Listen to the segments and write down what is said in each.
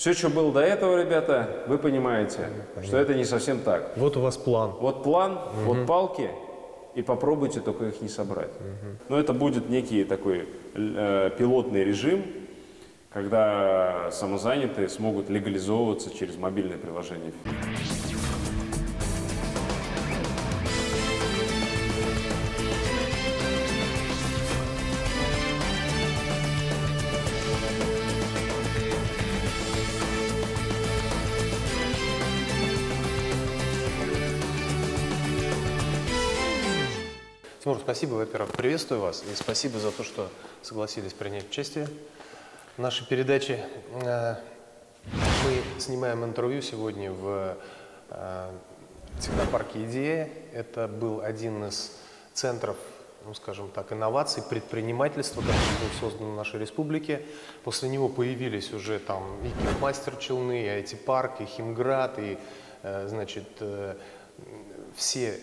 Все, что было до этого, ребята, вы понимаете, понятно, что это не совсем так. Вот у вас план. Вот план, вот палки, и попробуйте только их не собрать. Но это будет некий такой пилотный режим, когда самозанятые смогут легализовываться через мобильное приложение. Тимур, спасибо, во-первых, приветствую вас и спасибо за то, что согласились принять участие в нашей передаче. Мы снимаем интервью сегодня в технопарке «Идея». Это был один из центров, ну, скажем так, инноваций, предпринимательства, который был создан в нашей республике. После него появились уже там и Кип-мастер Челны, и IT-парк, и Химград, и, значит, все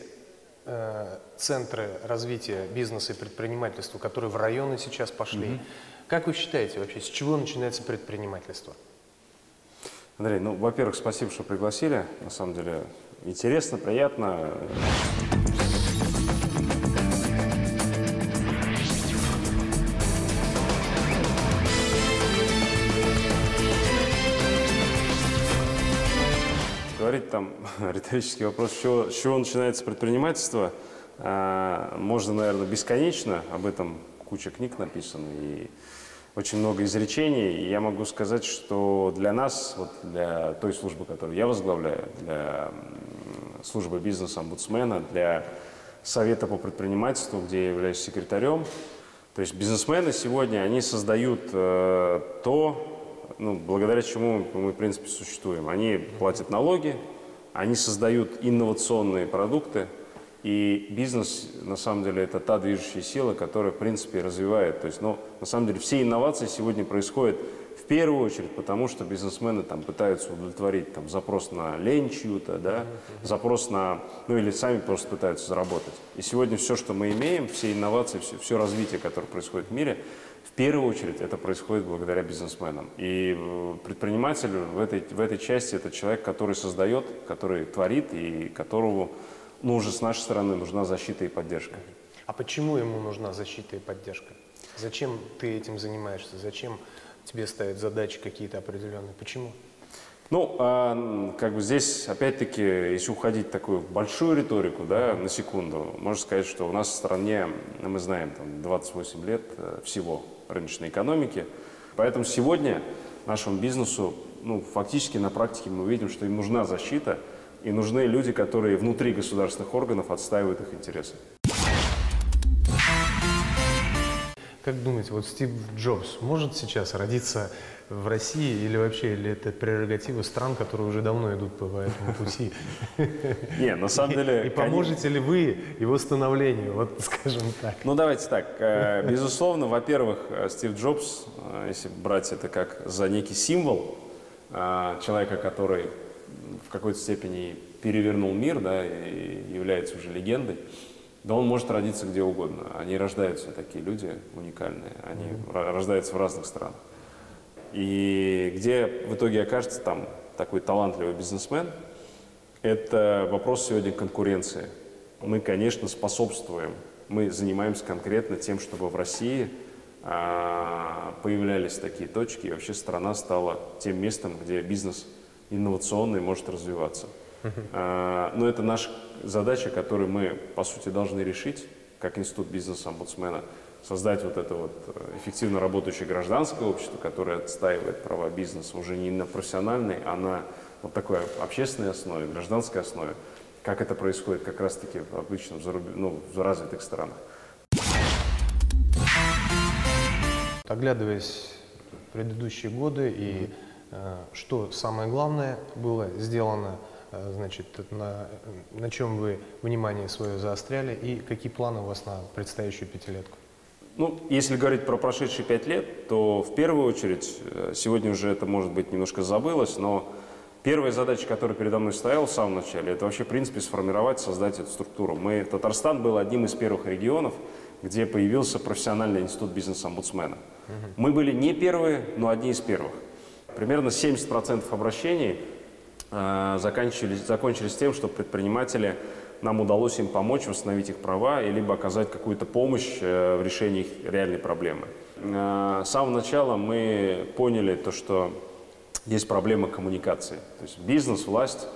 центры развития бизнеса и предпринимательства, которые в районы сейчас пошли. Как вы считаете вообще, с чего начинается предпринимательство? Андрей, ну, во-первых, спасибо, что пригласили. На самом деле интересно, приятно. Говорить там риторический вопрос, с чего начинается предпринимательство, можно, наверное, бесконечно, об этом куча книг написано и очень много изречений. И я могу сказать, что для нас, вот для той службы, которую я возглавляю, для службы бизнес-омбудсмена, для совета по предпринимательству, где я являюсь секретарем, то есть бизнесмены сегодня, они создают то, ну, благодаря чему мы, в принципе, существуем. Они платят налоги, они создают инновационные продукты, и бизнес, на самом деле, это та движущая сила, которая, в принципе, развивает. То есть, ну, на самом деле, все инновации сегодня происходят в первую очередь потому, что бизнесмены там пытаются удовлетворить там запрос на лень чью-то, да, запрос на, ну, или сами просто пытаются заработать. И сегодня все, что мы имеем, все инновации, все развитие, которое происходит в мире, в первую очередь это происходит благодаря бизнесменам. И предприниматель в этой части – это человек, который создает, который творит и которому, ну, уже с нашей стороны нужна защита и поддержка. А почему ему нужна защита и поддержка? Зачем ты этим занимаешься? Зачем тебе ставят задачи какие-то определенные? Почему? Ну, как бы здесь, опять-таки, если уходить в такую большую риторику, да, на секунду, можно сказать, что у нас в стране, мы знаем, там, 28 лет всего рыночной экономики, поэтому сегодня нашему бизнесу, ну, фактически на практике мы видим, что им нужна защита и нужны люди, которые внутри государственных органов отстаивают их интересы. Как думаете, вот Стив Джобс может сейчас родиться в России или вообще, или это прерогатива стран, которые уже давно идут по этому пути? Не, на самом деле... И поможете ли вы его становлению, вот скажем так? Ну, давайте так. Безусловно, во-первых, Стив Джобс, если брать это как за некий символ человека, который в какой-то степени перевернул мир, да, и является уже легендой, да, он может родиться где угодно. Они рождаются, такие люди уникальные. Они рождаются в разных странах. И где в итоге окажется там такой талантливый бизнесмен, это вопрос сегодня конкуренции. Мы, конечно, способствуем. Мы занимаемся конкретно тем, чтобы в России появлялись такие точки. И вообще страна стала тем местом, где бизнес инновационный может развиваться. Но это наша задача, которую мы, по сути, должны решить, как Институт бизнес-омбудсмена, создать вот это вот эффективно работающее гражданское общество, которое отстаивает права бизнеса уже не на профессиональной, а на вот такой общественной основе, гражданской основе, как это происходит как раз-таки обычно в развитых странах. Оглядываясь в предыдущие годы, и что самое главное было сделано, значит, на чем вы внимание свое заостряли и какие планы у вас на предстоящую пятилетку? Ну, если говорить про прошедшие 5 лет, то в первую очередь, сегодня уже это, может быть, немножко забылось, но первая задача, которая передо мной стояла в самом начале, это вообще, в принципе, сформировать, создать эту структуру. Татарстан был одним из первых регионов, где появился профессиональный институт бизнес-омбудсмена. Мы были не первые, но одни из первых. Примерно 70% обращений закончились тем, что предприниматели, нам удалось им помочь восстановить их права и либо оказать какую-то помощь в решении их реальной проблемы. С самого начала мы поняли то, что есть проблема коммуникации. То есть бизнес, власть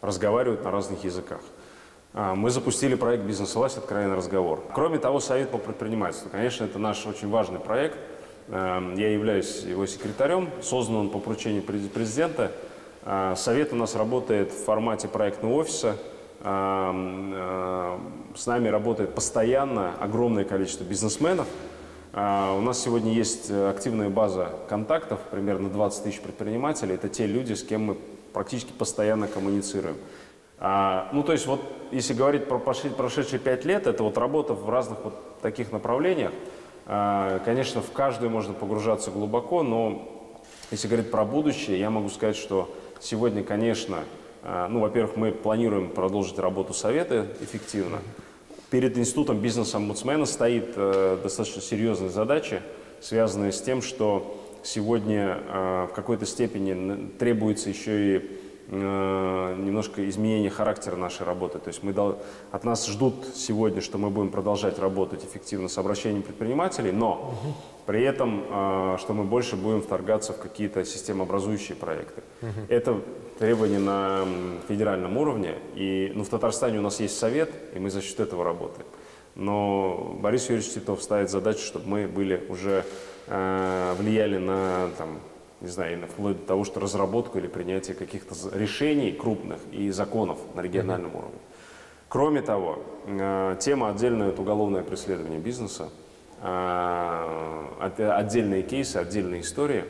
разговаривают на разных языках. Мы запустили проект «Бизнес-власть. Откровенный разговор». Кроме того, совет по предпринимательству. Конечно, это наш очень важный проект. Я являюсь его секретарем. Создан он по поручению президента. Совет у нас работает в формате проектного офиса. С нами работает постоянно огромное количество бизнесменов. У нас сегодня есть активная база контактов, примерно 20 тысяч предпринимателей. Это те люди, с кем мы практически постоянно коммуницируем. Ну, то есть, вот если говорить про прошедшие 5 лет, это вот работа в разных вот таких направлениях. Конечно, в каждую можно погружаться глубоко, но если говорить про будущее, я могу сказать, что сегодня, конечно, ну, во-первых, мы планируем продолжить работу совета эффективно. Перед институтом бизнес-омбудсмена стоит достаточно серьезные задачи, связанные с тем, что сегодня в какой-то степени требуется еще и немножко изменение характера нашей работы. То есть от нас ждут сегодня, что мы будем продолжать работать эффективно с обращением предпринимателей, но при этом, что мы больше будем вторгаться в какие-то системообразующие проекты. Это требования на федеральном уровне. И, ну, в Татарстане у нас есть совет, и мы за счет этого работаем. Но Борис Юрьевич Титов ставит задачу, чтобы мы были уже влияли на, там, не знаю, вплоть до того, что разработку или принятие каких-то решений крупных и законов на региональном уровне. Кроме того, тема отдельная – это уголовное преследование бизнеса. Отдельные кейсы, отдельные истории.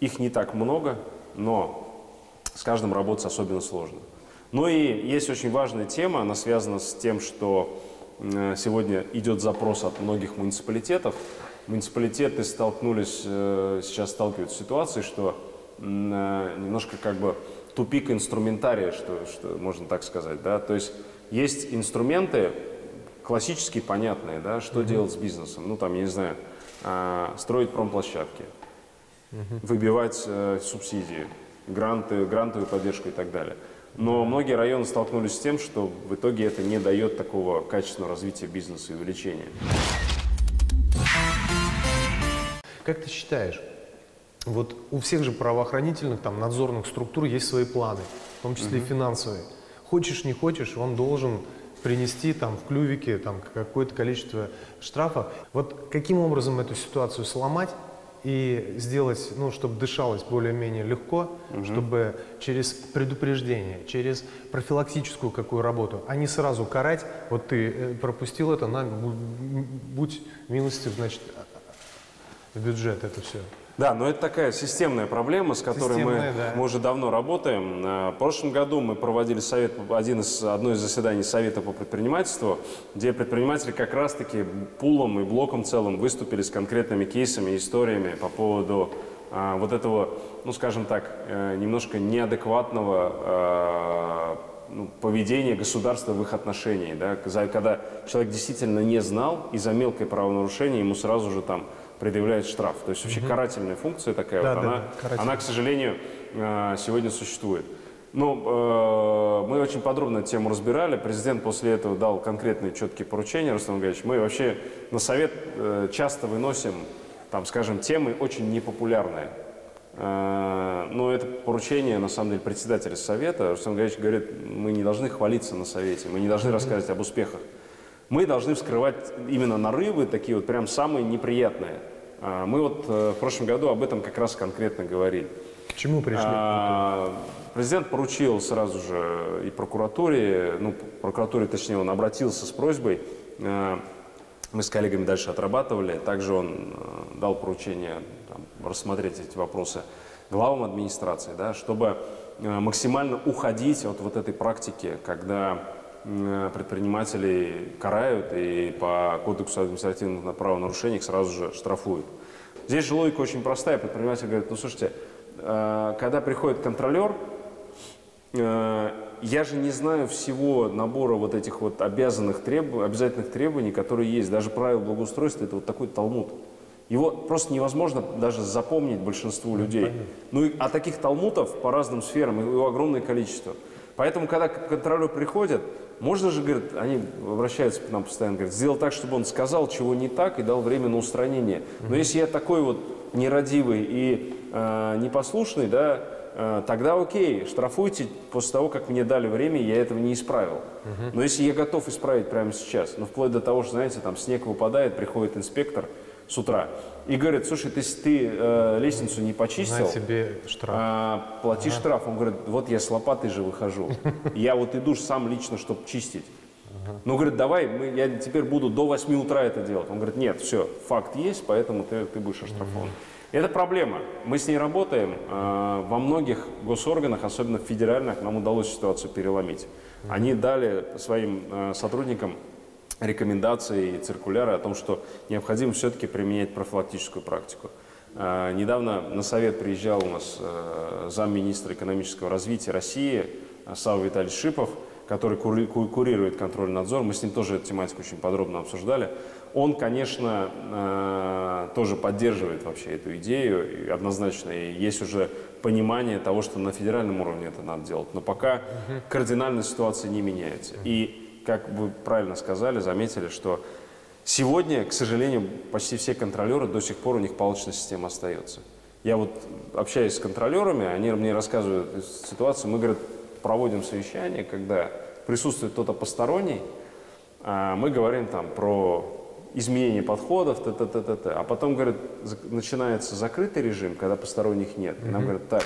Их не так много, но с каждым работать особенно сложно. Ну и есть очень важная тема, она связана с тем, что сегодня идет запрос от многих муниципалитетов. Муниципалитеты сейчас сталкиваются с ситуацией, что немножко как бы тупик инструментария, что можно так сказать, да, то есть инструменты классические, понятные, да, что делать с бизнесом, ну там, я не знаю, строить промплощадки, выбивать субсидии, гранты, грантовую поддержку и так далее. Но многие районы столкнулись с тем, что в итоге это не дает такого качественного развития бизнеса и увеличения. Как ты считаешь, вот у всех же правоохранительных, там, надзорных структур есть свои планы, в том числе и финансовые. Хочешь, не хочешь, он должен принести там в клювике там какое-то количество штрафов. Вот каким образом эту ситуацию сломать и сделать, ну, чтобы дышалось более-менее легко, чтобы через предупреждение, через профилактическую какую работу, а не сразу карать, вот ты пропустил это, на, будь милостив, значит, бюджет, это все. Да, но это такая системная проблема, с которой мы уже давно работаем. В прошлом году мы проводили одно из заседаний Совета по предпринимательству, где предприниматели как раз-таки пулом и блоком целым выступили с конкретными кейсами, историями по поводу вот этого, ну, скажем так, немножко неадекватного поведение государства в их отношении, да, когда человек действительно не знал, и за мелкое правонарушение ему сразу же там предъявляют штраф. То есть вообще карательная функция такая, да, вот, она, к сожалению, сегодня существует. Но мы очень подробно эту тему разбирали, президент после этого дал конкретные четкие поручения, Руслан Григорьевич. Мы вообще на совет часто выносим, там, скажем, темы очень непопулярные. Но это поручение, на самом деле, председателя совета. Руслан Григорьевич говорит, мы не должны хвалиться на совете, мы не должны рассказывать об успехах. Мы должны вскрывать именно нарывы, такие вот прям самые неприятные. Мы вот в прошлом году об этом как раз конкретно говорили. К чему пришли? Президент поручил сразу же и прокуратуре, ну, прокуратуре, точнее, он обратился с просьбой. Мы с коллегами дальше отрабатывали. Также он дал поручение рассмотреть эти вопросы главам администрации, да, чтобы максимально уходить от вот этой практики, когда предпринимателей карают и по кодексу административных правонарушений сразу же штрафуют. Здесь же логика очень простая. Предприниматель говорит, ну слушайте, когда приходит контролер, я же не знаю всего набора вот этих вот обязательных требований, которые есть. Даже правила благоустройства – это вот такой талмуд. Его просто невозможно даже запомнить большинству людей. Ну, и, а таких талмутов по разным сферам, его огромное количество. Поэтому, когда к контролеру приходят, можно же, говорит, они обращаются к нам постоянно, говорят, сделал так, чтобы он сказал, чего не так, и дал время на устранение. Но если я такой вот нерадивый и непослушный, да, тогда окей, штрафуйте после того, как мне дали время, я этого не исправил. Но если я готов исправить прямо сейчас, ну, вплоть до того, что, знаете, там снег выпадает, приходит инспектор с утра и говорит, слушай, ты лестницу не почистил, на тебе штраф. Плати штраф. Он говорит, вот я с лопатой же выхожу, я вот иду сам лично, чтобы чистить. Ну, говорит, давай, я теперь буду до 8 утра это делать. Он говорит, нет, все, факт есть, поэтому ты будешь оштрафован. Это проблема. Мы с ней работаем. Во многих госорганах, особенно в федеральных, нам удалось ситуацию переломить. Они дали своим сотрудникам рекомендации и циркуляры о том, что необходимо все-таки применять профилактическую практику. Недавно на совет приезжал у нас замминистра экономического развития России Савва Виталий Шипов, который курирует контрольный надзор. Мы с ним тоже эту тематику очень подробно обсуждали. Он, конечно, тоже поддерживает вообще эту идею. И однозначно есть уже понимание того, что на федеральном уровне это надо делать. Но пока кардинально ситуация не меняется. И, как вы правильно сказали, заметили, что сегодня, к сожалению, почти все контролеры, до сих пор у них палочная система остается. Я вот общаюсь с контролерами, они мне рассказывают ситуацию, мы, говорят, проводим совещание, когда присутствует кто-то посторонний, а мы говорим там про изменение подходов, а потом, говорит, начинается закрытый режим, когда посторонних нет. И нам говорят, так,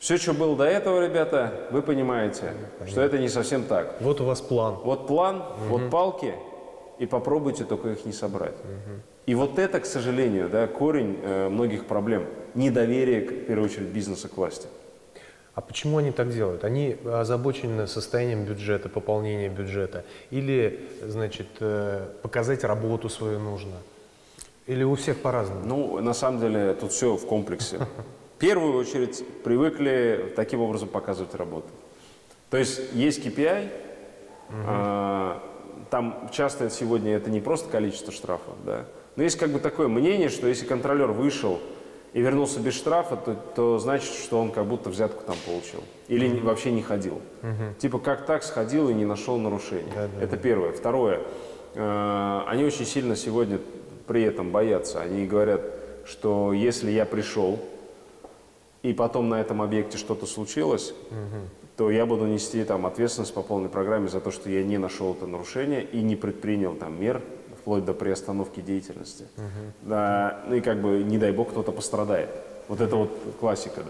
все, что было до этого, ребята, вы понимаете, что это не совсем так. Вот у вас план. Вот план, вот палки, и попробуйте только их не собрать. И вот это, к сожалению, да, корень многих проблем. Недоверие, в первую очередь, бизнеса к власти. А почему они так делают? Они озабочены состоянием бюджета, пополнением бюджета? Или, значит, показать работу свою нужно? Или у всех по-разному? Ну, на самом деле, тут все в комплексе. В первую очередь, привыкли таким образом показывать работу. То есть, есть KPI, там часто сегодня это не просто количество штрафов, да, но есть как бы такое мнение, что если контролер вышел и вернулся без штрафа, то значит, что он как будто взятку там получил. Или вообще не ходил. Типа, как так, сходил и не нашел нарушения. Это первое. Второе. Они очень сильно сегодня при этом боятся. Они говорят, что если я пришел, и потом на этом объекте что-то случилось, то я буду нести там ответственность по полной программе за то, что я не нашел это нарушение и не предпринял там мер, вплоть до приостановки деятельности. Да, ну и как бы, не дай бог, кто-то пострадает. Вот это вот классика,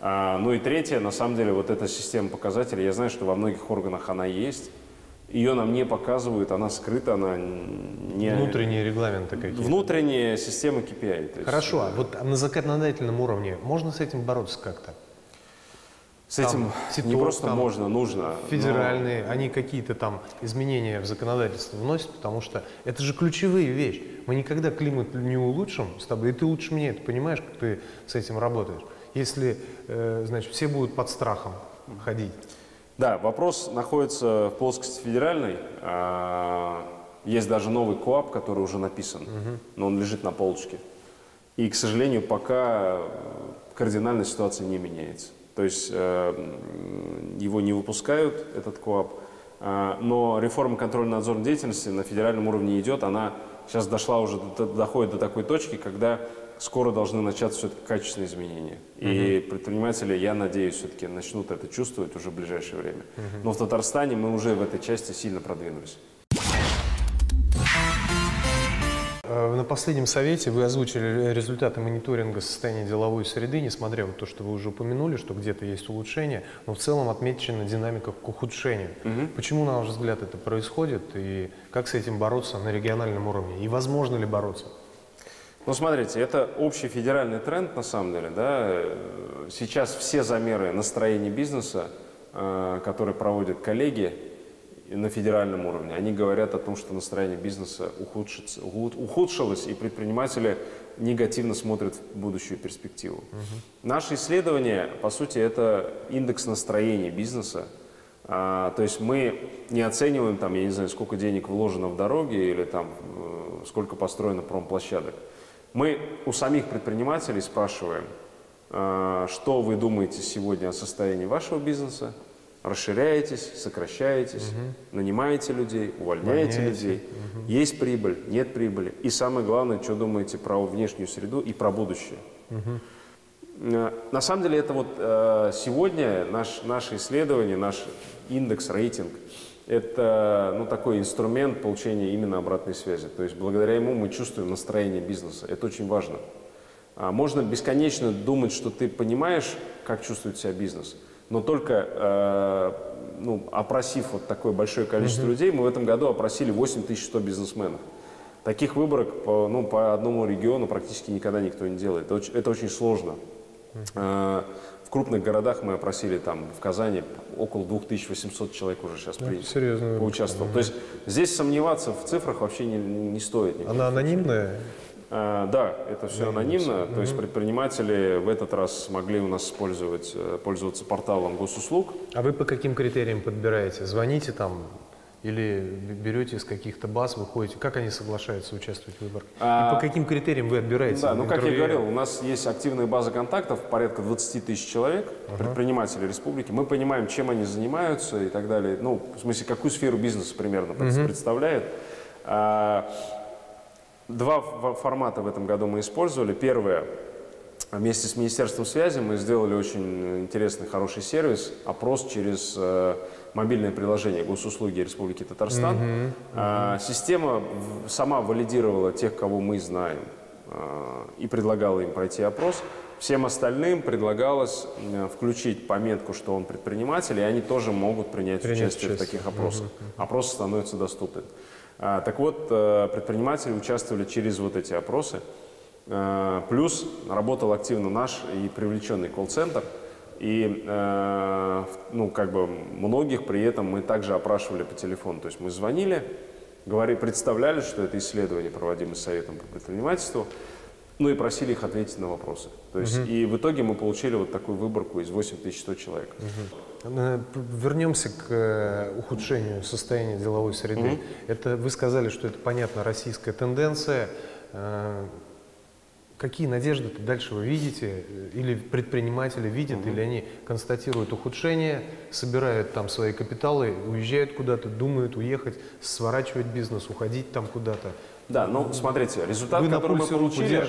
да. Ну и третье, на самом деле, вот эта система показателей, я знаю, что во многих органах она есть, ее нам не показывают, она скрыта, она не... Внутренние регламенты какие-то. Внутренняя система KPI. Есть... Хорошо, а вот на законодательном уровне можно с этим бороться как-то? С этим там, не просто там, можно, нужно. Федеральные, но... они какие-то там изменения в законодательство вносят, потому что это же ключевые вещи. Мы никогда климат не улучшим с тобой, и ты лучше меня это понимаешь, как ты с этим работаешь. Если, значит, все будут под страхом ходить. Да, вопрос находится в плоскости федеральной. Есть даже новый КОАП, который уже написан, но он лежит на полочке. И, к сожалению, пока кардинально ситуация не меняется. То есть его не выпускают, этот КОАП, но реформа контрольно-надзорной деятельности на федеральном уровне идет. Она сейчас дошла уже, доходит до такой точки, когда скоро должны начаться все-таки качественные изменения. И предприниматели, я надеюсь, все-таки начнут это чувствовать уже в ближайшее время. Но в Татарстане мы уже в этой части сильно продвинулись. На последнем совете вы озвучили результаты мониторинга состояния деловой среды, несмотря на то, что вы уже упомянули, что где-то есть улучшение, но в целом отмечена динамика к ухудшению. Почему, на ваш взгляд, это происходит и как с этим бороться на региональном уровне? И возможно ли бороться? Ну, смотрите, это общий федеральный тренд, на самом деле, да? Сейчас все замеры настроения бизнеса, которые проводят коллеги, на федеральном уровне. Они говорят о том, что настроение бизнеса ухудшилось, и предприниматели негативно смотрят в будущую перспективу. Наше исследование, по сути, это индекс настроения бизнеса. То есть мы не оцениваем, там, я не знаю, сколько денег вложено в дороги или там, сколько построено промплощадок. Мы у самих предпринимателей спрашиваем, что вы думаете сегодня о состоянии вашего бизнеса, расширяетесь, сокращаетесь, нанимаете людей, увольняете людей, есть прибыль, нет прибыли. И самое главное, что думаете про внешнюю среду и про будущее. На самом деле, это вот сегодня наше исследование, наш индекс, рейтинг, это такой инструмент получения именно обратной связи. То есть благодаря ему мы чувствуем настроение бизнеса. Это очень важно. Можно бесконечно думать, что ты понимаешь, как чувствует себя бизнес, но только опросив вот такое большое количество людей, мы в этом году опросили 8100 бизнесменов. Таких выборок по одному региону практически никогда никто не делает. Это очень сложно. В крупных городах мы опросили, там, в Казани около 2800 человек уже сейчас поучаствовал. То есть здесь сомневаться в цифрах вообще не стоит. Она анонимная? Да, это все анонимно. То есть предприниматели в этот раз смогли у нас пользоваться порталом госуслуг. А вы по каким критериям подбираете? Звоните там? Или берете из каких-то баз, выходите? Как они соглашаются участвовать в выборах? И по каким критериям вы отбираете? Да, как я говорил, у нас есть активная база контактов, порядка 20 тысяч человек, предпринимателей республики. Мы понимаем, чем они занимаются и так далее. Ну, в смысле, какую сферу бизнеса примерно представляет. Два формата в этом году мы использовали. Первое. Вместе с Министерством связи мы сделали очень интересный, хороший сервис, опрос через мобильное приложение Госуслуги Республики Татарстан. Система сама валидировала тех, кого мы знаем, и предлагала им пройти опрос. Всем остальным предлагалось включить пометку, что он предприниматель, и они тоже могут принять участие в таких опросах. Опросы становятся доступны. Так вот, предприниматели участвовали через вот эти опросы. Плюс работал активно наш и привлеченный колл-центр, и многих при этом мы также опрашивали по телефону. То есть мы звонили, представляли, что это исследование, проводимое Советом по предпринимательству, и просили их ответить на вопросы. То есть и в итоге мы получили вот такую выборку из 8100 человек. Вернемся к ухудшению состояния деловой среды. Это вы сказали, что это, понятно, российская тенденция. Какие надежды дальше вы видите, или предприниматели видят, или они констатируют ухудшение, собирают там свои капиталы, уезжают куда-то, думают уехать, сворачивать бизнес, уходить там куда-то? Да, смотрите, результаты, которые мы получили,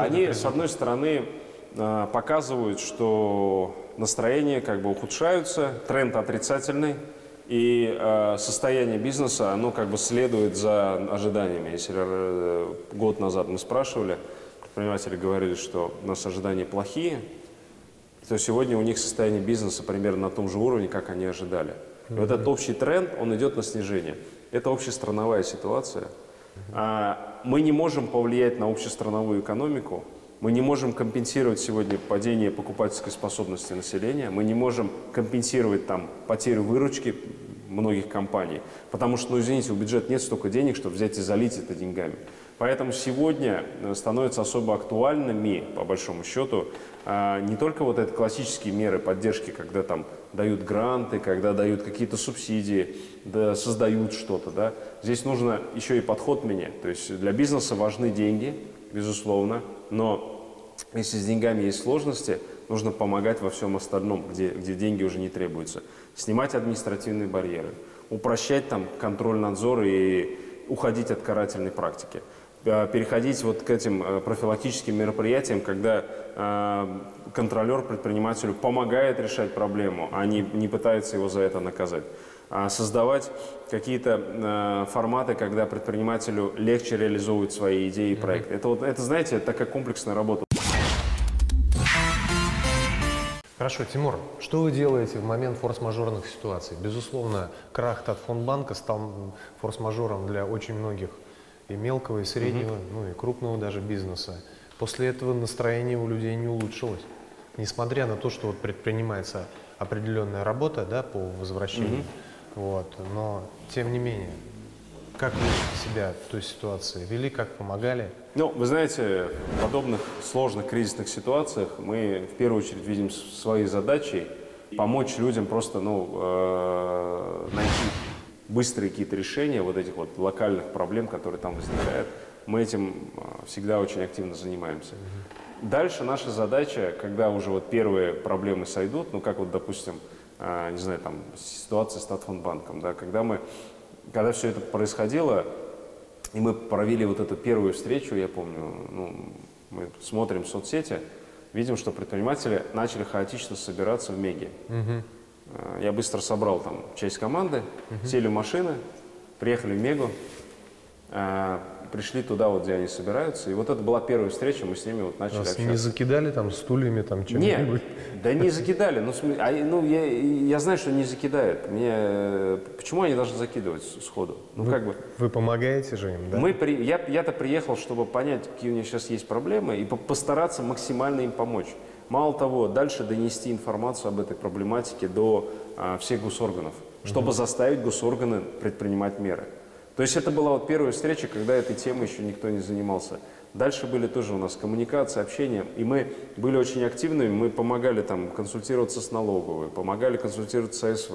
они, с одной стороны, показывают, что настроения ухудшаются, тренд отрицательный, и состояние бизнеса, оно следует за ожиданиями. Если год назад мы спрашивали, предприниматели говорили, что у нас ожидания плохие, то сегодня у них состояние бизнеса примерно на том же уровне, как они ожидали. И вот этот общий тренд, он идет на снижение. Это общестрановая ситуация. Мы не можем повлиять на общестрановую экономику, мы не можем компенсировать сегодня падение покупательской способности населения, мы не можем компенсировать потерю выручки многих компаний, потому что, у бюджета нет столько денег, чтобы взять и залить это деньгами. Поэтому сегодня становятся особо актуальными, по большому счету, не только вот эти классические меры поддержки, когда дают гранты, когда дают какие-то субсидии, да, создают что-то. Да. Здесь нужно еще и подход менять. То есть для бизнеса важны деньги, безусловно, но если с деньгами есть сложности, нужно помогать во всем остальном, где деньги уже не требуются. Снимать административные барьеры, упрощать контроль, надзор и уходить от карательной практики. Переходить вот к этим профилактическим мероприятиям, когда контролер предпринимателю помогает решать проблему, а не пытается его за это наказать. Создавать какие-то форматы, когда предпринимателю легче реализовывать свои идеи и проекты. Это, знаете, такая комплексная работа. Хорошо, Тимур, что вы делаете в момент форс-мажорных ситуаций? Безусловно, крах Татфондбанка стал форс-мажором для очень многих и мелкого, и среднего, и крупного даже бизнеса. После этого настроение у людей не улучшилось. Несмотря на то, что вот предпринимается определенная работа, да, по возвращению. Но, тем не менее, как вы себя в той ситуации вели, как помогали? Вы знаете, в подобных сложных кризисных ситуациях мы в первую очередь видим свои задачи помочь людям просто найти быстрые какие-то решения вот этих вот локальных проблем, которые там возникают. Мы этим всегда очень активно занимаемся. Дальше наша задача, когда уже вот первые проблемы сойдут, ну как вот, допустим, не знаю, там ситуация с Татфондбанком, да, когда все это происходило, и мы провели вот эту первую встречу, я помню, ну, мы смотрим соцсети, видим, что предприниматели начали хаотично собираться в Меге. Я быстро собрал там часть команды, сели в машины, приехали в Мегу, пришли туда, вот, где они собираются. И вот это была первая встреча, мы с ними вот начали общаться. Не закидали там стульями, там чем-нибудь? Нет, да не закидали. Ну, я знаю, что не закидают. Почему они должны закидывать сходу? Ну, как бы... Вы помогаете же им, да? Я-то приехал, чтобы понять, какие у них сейчас есть проблемы, и постараться максимально им помочь. Мало того, дальше донести информацию об этой проблематике до всех госорганов, чтобы заставить госорганы предпринимать меры. То есть это была вот первая встреча, когда этой темой еще никто не занимался. Дальше были тоже у нас коммуникации, общение, и мы были очень активными, мы помогали там консультироваться с налоговой, помогали консультироваться с АСВ.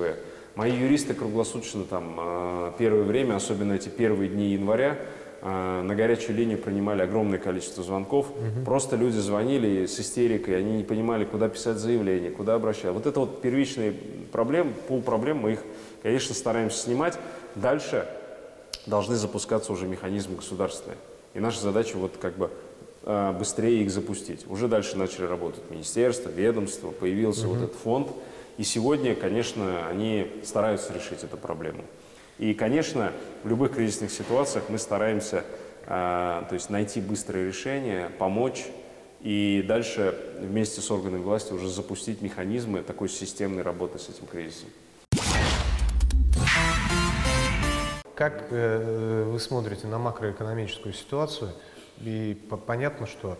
Мои юристы круглосуточно там первое время, особенно эти первые дни января, на горячую линию принимали огромное количество звонков. Просто люди звонили с истерикой, они не понимали, куда писать заявление, куда обращаться. Вот это вот первичные проблемы, пол проблем, мы их, конечно, стараемся снимать. Дальше должны запускаться уже механизмы государственные. И наша задача вот как бы быстрее их запустить. Уже дальше начали работать министерства, ведомства, появился вот этот фонд. И сегодня, конечно, они стараются решить эту проблему. И, конечно, в любых кризисных ситуациях мы стараемся найти быстрое решение, помочь и дальше вместе с органами власти уже запустить механизмы такой системной работы с этим кризисом. Как вы смотрите на макроэкономическую ситуацию? И понятно, что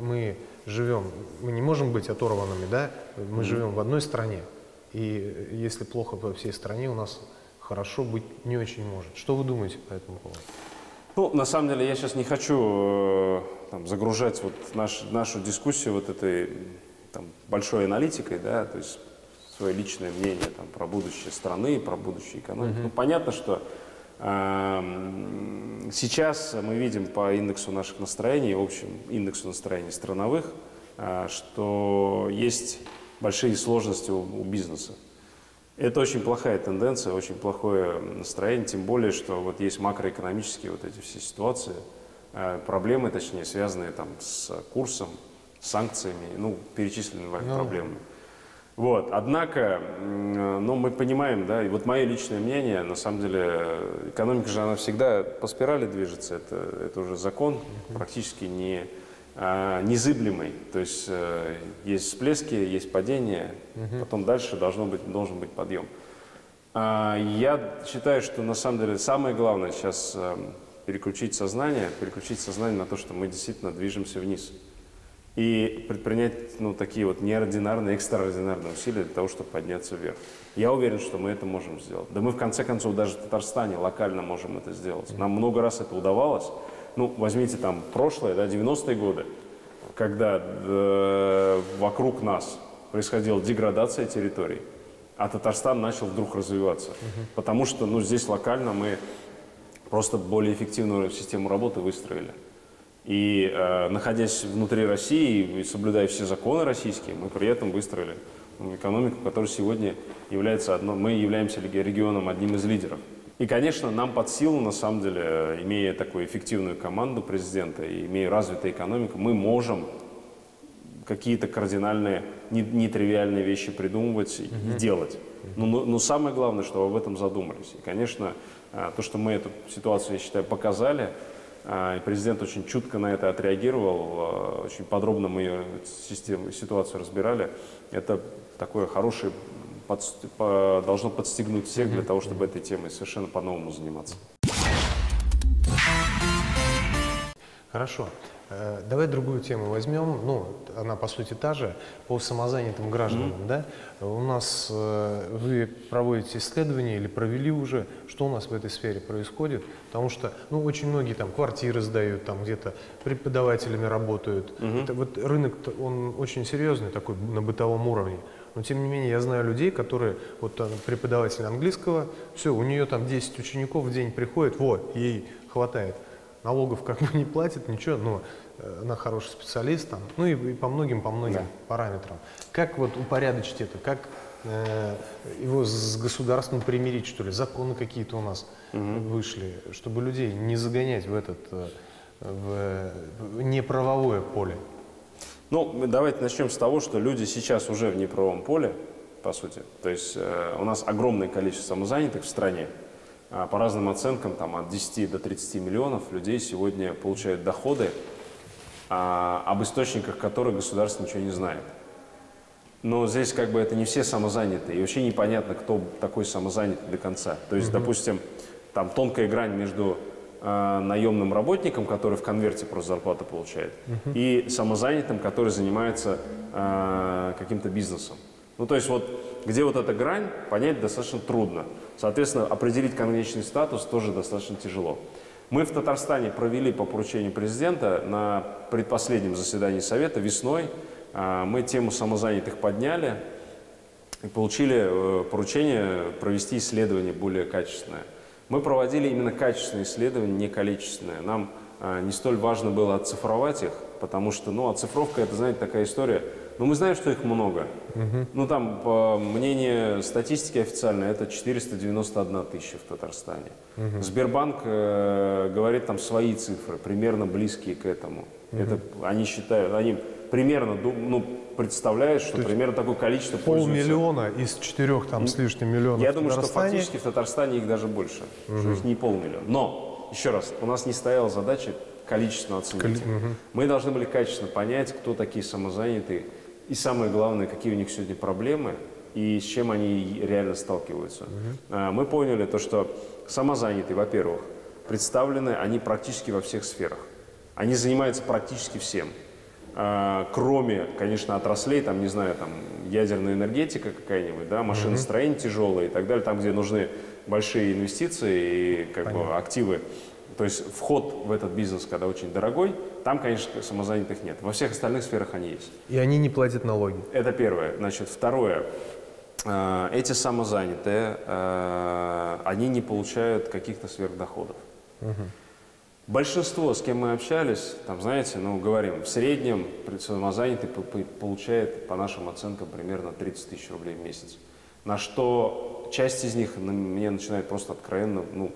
мы живем, мы не можем быть оторванными, да? Мы живем в одной стране, и если плохо по всей стране, у нас... Хорошо быть не очень может. Что вы думаете по этому поводу? Ну, на самом деле, я сейчас не хочу загружать вот нашу дискуссию вот этой большой аналитикой, да, то есть свое личное мнение про будущее страны, про будущее экономики. Ну, понятно, что сейчас мы видим по индексу наших настроений, в общем, индексу настроений страновых, что есть большие сложности у бизнеса. Это очень плохая тенденция, очень плохое настроение, тем более, что вот есть макроэкономические вот эти все ситуации, проблемы, точнее, связанные с курсом, с санкциями, ну, перечисленными проблемами. Вот, однако, ну, мы понимаем, да, и вот мое личное мнение, на самом деле, экономика же, она всегда по спирали движется, это уже закон, практически незыблемый, то есть есть всплески, есть падения, потом дальше должен быть подъем. Я считаю, что на самом деле самое главное сейчас переключить сознание на то, что мы действительно движемся вниз и предпринять такие вот неординарные, экстраординарные усилия для того, чтобы подняться вверх. Я уверен, что мы это можем сделать. Да мы в конце концов даже в Татарстане локально можем это сделать. Нам много раз это удавалось. Ну, возьмите там прошлое, да, 90-е годы, когда вокруг нас происходила деградация территорий, а Татарстан начал вдруг развиваться. Потому что здесь локально мы просто более эффективную систему работы выстроили. И находясь внутри России и соблюдая все законы российские, мы при этом выстроили экономику, которая сегодня является мы являемся регионом одним из лидеров. И, конечно, нам под силу, на самом деле, имея такую эффективную команду президента, и имея развитую экономику, мы можем какие-то кардинальные, нетривиальные вещи придумывать и делать. Но самое главное, что об этом задумались. И, конечно, то, что мы эту ситуацию, я считаю, показали, и президент очень чутко на это отреагировал, очень подробно мы ее ситуацию разбирали, это такое хорошее... должно подстегнуть всех для того, чтобы этой темой совершенно по-новому заниматься. Хорошо. Давай другую тему возьмем. Ну, она, по сути, та же, по самозанятым гражданам. Да? У нас вы проводите исследования или провели уже, что у нас в этой сфере происходит. Потому что очень многие квартиры сдают, где-то преподавателями работают. Это, вот, рынок, он очень серьезный такой на бытовом уровне. Но тем не менее я знаю людей, которые, вот там преподаватель английского, все, у нее там 10 учеников в день приходит, вот, ей хватает. Налогов как бы не платит, ничего, но она хороший специалист, там, ну и по многим да. параметрам. Как вот упорядочить это, как его с государством примирить, что ли, законы какие-то у нас вышли, чтобы людей не загонять в этот в неправовое поле? Ну, давайте начнем с того, что люди сейчас уже в неправовом поле, по сути. То есть у нас огромное количество самозанятых в стране. По разным оценкам, там, от 10 до 30 миллионов людей сегодня получают доходы, об источниках которых государство ничего не знает. Но здесь как бы это не все самозанятые, и вообще непонятно, кто такой самозанятый до конца. То есть, допустим, там тонкая грань между наемным работником, который в конверте просто зарплату получает, и самозанятым, который занимается каким-то бизнесом. Ну, то есть вот где вот эта грань, понять достаточно трудно. Соответственно, определить конечный статус тоже достаточно тяжело. Мы в Татарстане провели по поручению президента на предпоследнем заседании Совета весной. Мы тему самозанятых подняли и получили поручение провести исследование более качественное. Мы проводили именно качественные исследования, не количественные. Нам не столь важно было оцифровать их, потому что, ну, оцифровка – это, знаете, такая история. Но мы знаем, что их много. Ну, там, по мнению статистики официально, это 491 тысяча в Татарстане. Сбербанк говорит там свои цифры, примерно близкие к этому. Это они считают, они примерно, ну, представляют, что примерно такое количество пользуется. Полмиллиона из 4 там с лишним миллионов. Я думаю, что фактически в Татарстане их даже больше, что их не полмиллиона. Но, еще раз, у нас не стояла задача количественно оценить. Мы должны были качественно понять, кто такие самозанятые, и самое главное, какие у них сегодня проблемы и с чем они реально сталкиваются. Мы поняли то, что самозанятые, во-первых, представлены они практически во всех сферах. Они занимаются практически всем. Кроме, конечно, отраслей, там, не знаю, там, ядерная энергетика какая-нибудь, да, машиностроение тяжелое и так далее, там, где нужны большие инвестиции и как бы активы. То есть вход в этот бизнес, когда очень дорогой, там, конечно, самозанятых нет. Во всех остальных сферах они есть. И они не платят налоги. Это первое. Значит, второе. Эти самозанятые, они не получают каких-то сверхдоходов. Большинство, с кем мы общались, там, знаете, ну, говорим, в среднем самозанятый получает, по нашим оценкам, примерно 30 тысяч рублей в месяц. На что часть из них мне начинает просто откровенно, ну,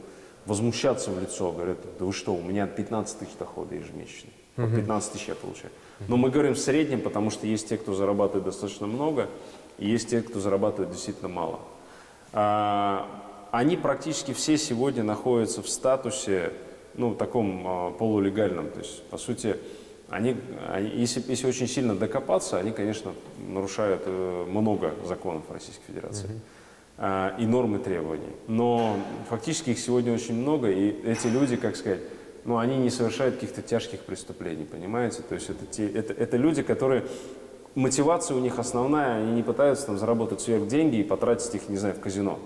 возмущаться в лицо. Говорят, да вы что, у меня 15 тысяч дохода ежемесячно. 15 тысяч я получаю. Но мы говорим в среднем, потому что есть те, кто зарабатывает достаточно много, и есть те, кто зарабатывает действительно мало. Они практически все сегодня находятся в статусе, ну, таком полулегальном. То есть, по сути, они если очень сильно докопаться, они, конечно, нарушают много законов Российской Федерации и нормы требований. Но фактически их сегодня очень много, и эти люди, как сказать, ну, они не совершают каких-то тяжких преступлений, понимаете? То есть это люди, которые... Мотивация у них основная, они не пытаются там заработать сверхденьги и потратить их, не знаю, в казино.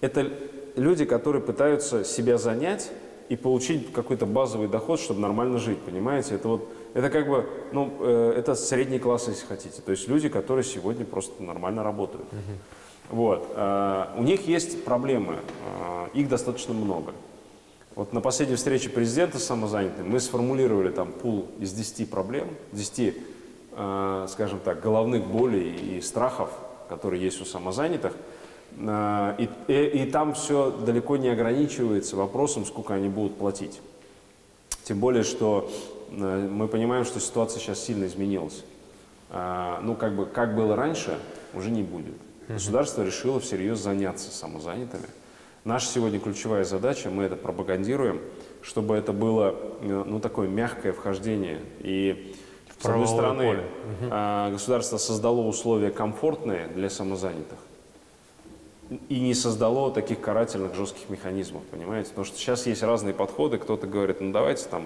Это люди, которые пытаются себя занять и получить какой-то базовый доход, чтобы нормально жить, понимаете? Это вот, это как бы, ну, это средний класс, если хотите. То есть люди, которые сегодня просто нормально работают. Вот. У них есть проблемы, их достаточно много. Вот на последней встрече президента с самозанятым мы сформулировали там пул из 10 проблем, 10, скажем так, головных болей и страхов, которые есть у самозанятых. И там все далеко не ограничивается вопросом, сколько они будут платить. Тем более, что мы понимаем, что ситуация сейчас сильно изменилась. Ну, как бы, как было раньше, уже не будет. Государство решило всерьез заняться самозанятыми. Наша сегодня ключевая задача, мы это пропагандируем, чтобы это было, ну, такое мягкое вхождение. И, с одной стороны, государство создало условия комфортные для самозанятых и не создало таких карательных жестких механизмов, понимаете? Потому что сейчас есть разные подходы, кто-то говорит, ну, давайте там…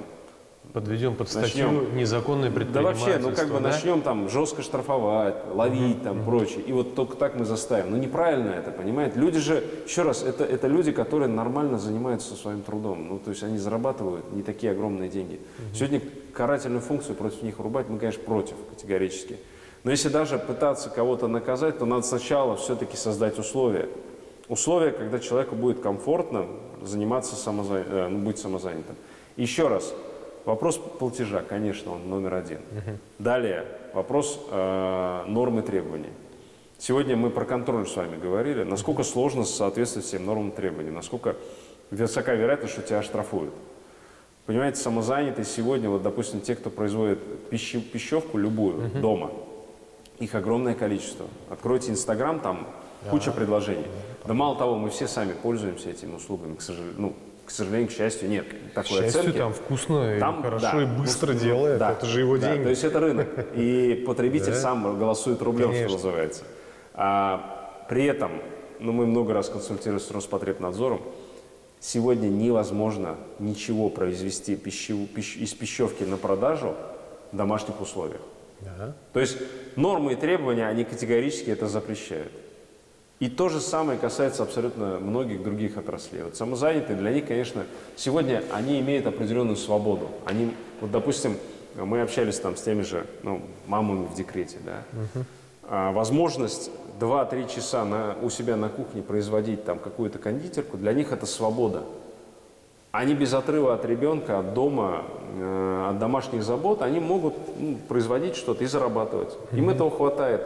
Подведем под статью незаконное предпринимательство. Да вообще, ну как бы начнем там жестко штрафовать, ловить там прочее. И вот только так мы заставим. Ну неправильно это, понимаете? Люди же, еще раз, это люди, которые нормально занимаются своим трудом. Ну то есть они зарабатывают не такие огромные деньги. Сегодня карательную функцию против них рубать мы, конечно, против категорически. Но если даже пытаться кого-то наказать, то надо сначала все-таки создать условия. Условия, когда человеку будет комфортно заниматься быть самозанятым. Еще раз, вопрос платежа, конечно, он номер один. Далее, вопрос нормы требований. Сегодня мы про контроль с вами говорили, насколько сложно соответствовать всем нормам и требованиям, насколько высока вероятность, что тебя оштрафуют. Понимаете, самозанятые сегодня, вот, допустим, те, кто производит пищевку любую дома, их огромное количество. Откройте Инстаграм, там куча предложений. Да мало того, мы все сами пользуемся этими услугами, к сожалению. Ну, к сожалению, к счастью, нет такой оценки. К счастью, там вкусно, там, хорошо и быстро делает, это же его деньги. То есть это рынок, и потребитель сам голосует рублем, что называется. При этом, ну, мы много раз консультировались с Роспотребнадзором, сегодня невозможно ничего произвести из пищевки на продажу в домашних условиях. То есть нормы и требования, они категорически это запрещают. И то же самое касается абсолютно многих других отраслей. Вот самозанятые, для них, конечно, сегодня они имеют определенную свободу. Они, вот, допустим, мы общались там с теми же мамами в декрете, возможность 2-3 часа у себя на кухне производить там какую-то кондитерку, для них это свобода. Они без отрыва от ребенка, от дома, от домашних забот, они могут производить что-то и зарабатывать. Им этого хватает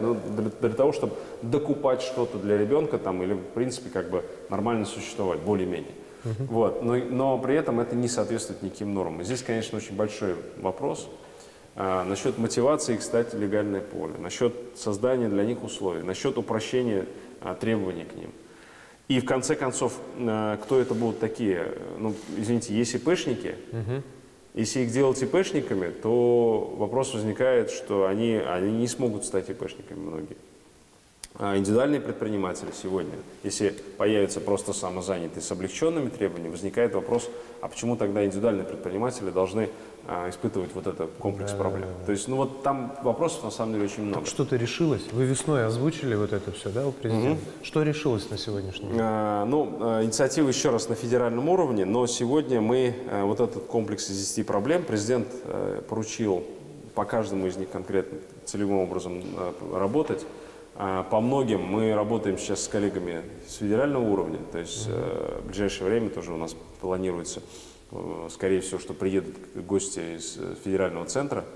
для того, чтобы докупать что-то для ребенка там, или, в принципе, как бы нормально существовать, более-менее. Вот. Но при этом это не соответствует никаким нормам. И здесь, конечно, очень большой вопрос. Насчет мотивации, кстати, легальное поле, насчет создания для них условий, насчет упрощения требований к ним. И в конце концов, кто это будут такие? Ну, извините, есть ИПшники. Если их делать ИПшниками, то вопрос возникает, что они не смогут стать ИПшниками многие. А индивидуальные предприниматели сегодня, если появятся просто самозанятые с облегченными требованиями, возникает вопрос, а почему тогда индивидуальные предприниматели должны испытывать вот этот комплекс проблем? То есть, ну вот там вопросов на самом деле очень много. Так что-то решилось? Вы весной озвучили вот это все, да, у президента? Что решилось на сегодняшний день? Инициатива еще раз на федеральном уровне, но сегодня мы вот этот комплекс из 10 проблем, президент поручил по каждому из них конкретно целевым образом работать. По многим мы работаем сейчас с коллегами с федерального уровня, то есть в ближайшее время тоже у нас планируется, скорее всего, что приедут гости из федерального центра,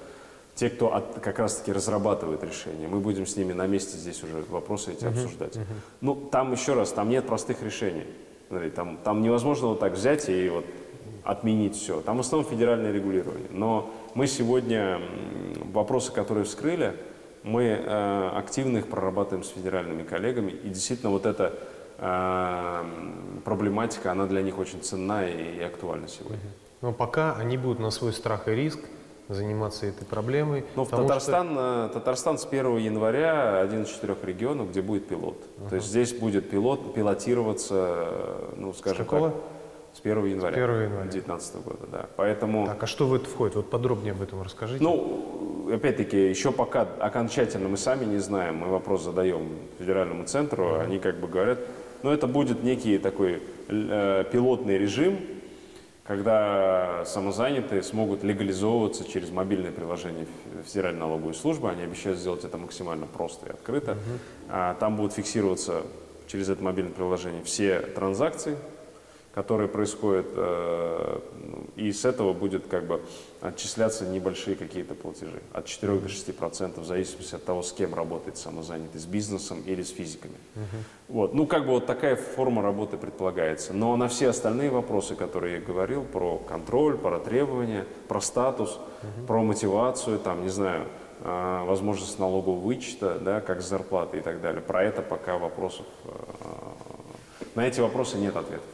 те, кто как раз-таки разрабатывает решения. Мы будем с ними на месте здесь уже вопросы эти обсуждать. Ну, там еще раз, там нет простых решений. Там невозможно вот так взять и вот отменить все. Там в основном федеральное регулирование. Но мы сегодня вопросы, которые вскрыли, мы активно их прорабатываем с федеральными коллегами, и действительно вот эта проблематика, она для них очень ценна и актуальна сегодня. Но пока они будут на свой страх и риск заниматься этой проблемой. Но Татарстан с 1 января один из 4 регионов, где будет пилот. То есть здесь будет пилотироваться, ну, скажем так, с 1 января 2019 года. Да. Поэтому... Так, а что в это входит? Вот подробнее об этом расскажите. Ну, опять-таки, еще пока окончательно мы сами не знаем, мы вопрос задаем федеральному центру, они как бы говорят, ну, это будет некий такой пилотный режим, когда самозанятые смогут легализовываться через мобильное приложение Федеральной налоговой службы, они обещают сделать это максимально просто и открыто. Там будут фиксироваться через это мобильное приложение все транзакции, которые происходят, и с этого будет как бы отчисляться небольшие какие-то платежи, от 4 до 6%, в зависимости от того, с кем работает самозанятый, с бизнесом или с физиками. Вот. Ну, как бы вот такая форма работы предполагается. Но на все остальные вопросы, которые я говорил, про контроль, про требования, про статус, про мотивацию, там, не знаю, возможность налогового вычета, да, как с зарплаты и так далее, про это пока вопросов, на эти вопросы нет ответов.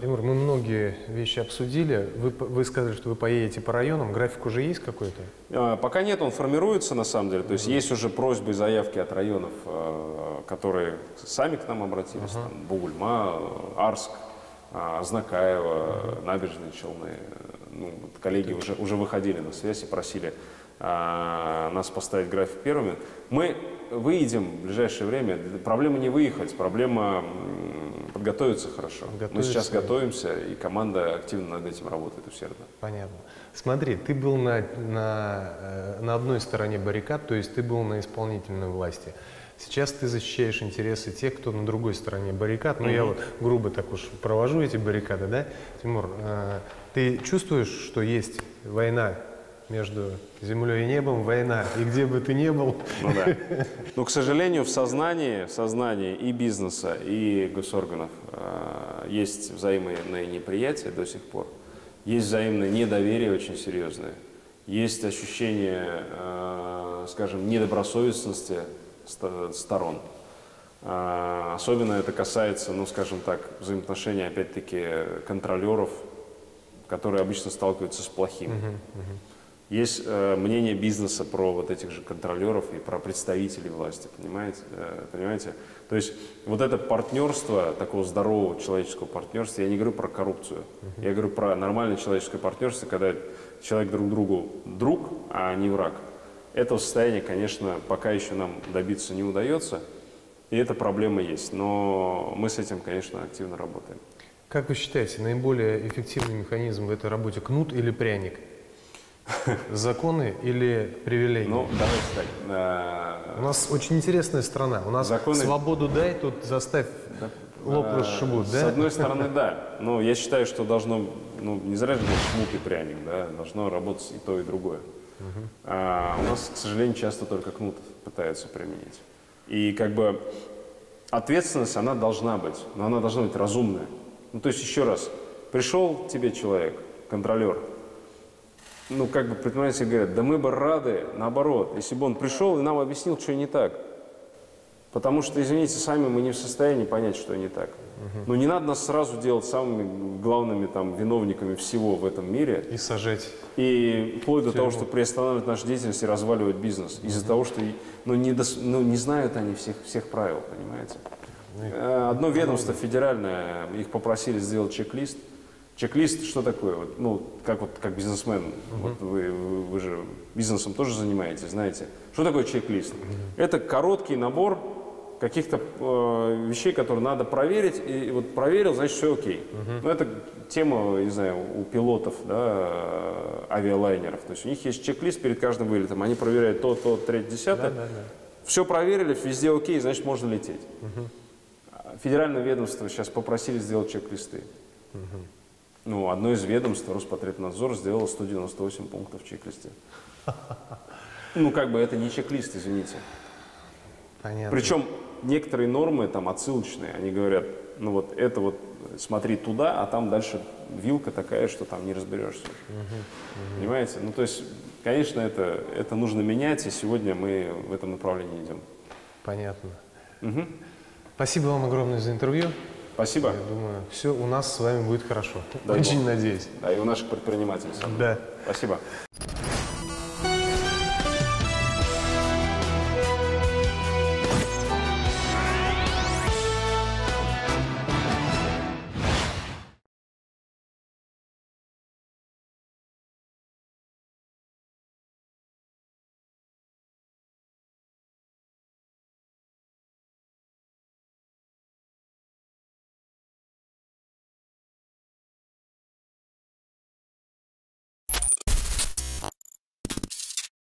Тимур, мы многие вещи обсудили. Вы сказали, что вы поедете по районам. График уже есть какой-то? Пока нет, он формируется на самом деле. То есть есть уже просьбы и заявки от районов, которые сами к нам обратились. Там, Бугульма, Арск, Азнакаево, Набережные Челны. Ну, вот коллеги уже выходили на связь и просили нас поставить график первыми. Мы выедем в ближайшее время. Проблема не выехать, проблема подготовиться хорошо. Мы сейчас готовимся, и команда активно над этим работает усердно. Понятно. Смотри, ты был на одной стороне баррикад, то есть ты был на исполнительной власти. Сейчас ты защищаешь интересы тех, кто на другой стороне баррикад. Ну, я вот грубо так уж провожу эти баррикады, да? Тимур, ты чувствуешь, что есть война между землей и небом, война, и где бы ты ни был? Ну, да. Но, к сожалению, в сознании и бизнеса, и госорганов есть взаимное неприятие до сих пор, есть взаимное недоверие очень серьезное, есть ощущение, скажем, недобросовестности сторон. Особенно это касается, ну, скажем так, взаимоотношений, опять-таки, контролеров, которые обычно сталкиваются с плохим. Есть мнение бизнеса про вот этих же контролеров и про представителей власти, понимаете? То есть вот это партнерство, такого здорового человеческого партнерства, я не говорю про коррупцию, я говорю про нормальное человеческое партнерство, когда человек друг другу друг, а не враг. Этого состояния, конечно, пока еще нам добиться не удается, и эта проблема есть, но мы с этим, конечно, активно работаем. Как вы считаете, наиболее эффективный механизм в этой работе – кнут или пряник? Законы или привилегии? Ну, давайте так. У нас очень интересная страна. У нас свободу дай, тут заставь, лоб расшибут, да? С одной стороны, да. Но я считаю, что должно, ну, не зря же шмут и пряник, да, должно работать и то, и другое. У нас, к сожалению, часто только кнут пытаются применить. И как бы ответственность, она должна быть, но она должна быть разумная. Ну, то есть, еще раз, пришел тебе человек, контролер, ну, как бы предприниматели говорят, да мы бы рады, наоборот, если бы он пришел и нам объяснил, что не так. Потому что, извините, сами мы не в состоянии понять, что не так. Ну, не надо нас сразу делать самыми главными там виновниками всего в этом мире. И сажать. И вплоть до того, что приостанавливать нашу деятельность и разваливать бизнес. Из-за того, что не знают они всех правил, понимаете. Одно ведомство федеральное, их попросили сделать чек-лист. Чек-лист что такое? Ну, как бизнесмен, вот вы же бизнесом тоже занимаетесь, знаете. Что такое чек-лист? Это короткий набор каких-то вещей, которые надо проверить, и вот проверил, значит, все окей. Ну, это тема, не знаю, у пилотов, да, авиалайнеров. То есть у них есть чек-лист перед каждым вылетом, они проверяют то, третье, десятое. Все проверили, везде окей, значит, можно лететь. Федеральное ведомство сейчас попросили сделать чек-листы. Ну, одно из ведомств, Роспотребнадзор, сделало 198 пунктов в чек-листе. Ну, как бы это не чек-лист, извините. Понятно. Причем некоторые нормы там отсылочные, они говорят, ну вот это вот смотри туда, а там дальше вилка такая, что там не разберешься. Понимаете? Ну, то есть, конечно, это нужно менять, и сегодня мы в этом направлении идем. Понятно. Спасибо вам огромное за интервью. Спасибо. Я думаю, все у нас с вами будет хорошо. Очень надеюсь. Да, и у наших предпринимателей. Да. Спасибо.